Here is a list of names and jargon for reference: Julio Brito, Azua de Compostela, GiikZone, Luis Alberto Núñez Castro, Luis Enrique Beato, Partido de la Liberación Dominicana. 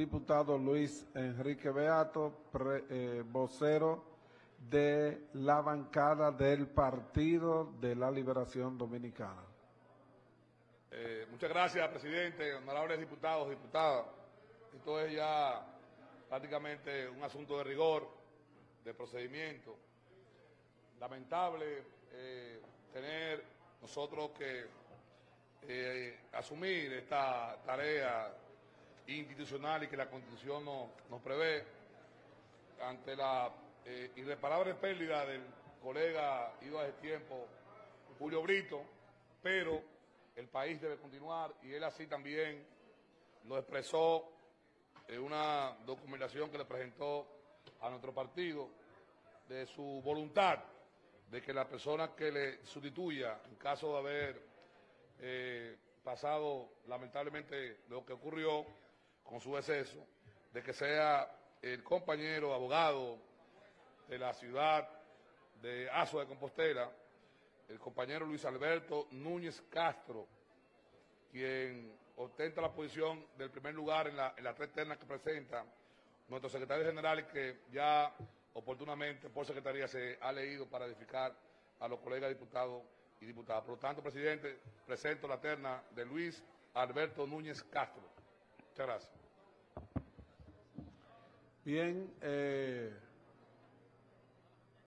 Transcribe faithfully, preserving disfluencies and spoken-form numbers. diputado Luis Enrique Beato, pre, eh, vocero de la bancada del Partido de la Liberación Dominicana. Eh, muchas gracias, presidente, honorables diputados, diputadas. Esto es ya prácticamente un asunto de rigor, de procedimiento. Lamentable eh, tener nosotros que eh, asumir esta tarea institucional y que la Constitución nos no prevé ante la eh, irreparable pérdida del colega ido hace tiempo, Julio Brito, pero el país debe continuar y él así también lo expresó en una documentación que le presentó a nuestro partido de su voluntad de que la persona que le sustituya en caso de haber eh, pasado lamentablemente lo que ocurrió con su deceso, de que sea el compañero abogado de la ciudad de Azua de Compostela, el compañero Luis Alberto Núñez Castro, quien ostenta la posición del primer lugar en la, en la tres ternas que presenta nuestro secretario general, que ya oportunamente por secretaría se ha leído para edificar a los colegas diputados y diputadas. Por lo tanto, presidente, presento la terna de Luis Alberto Núñez Castro. Muchas gracias. Bien, eh...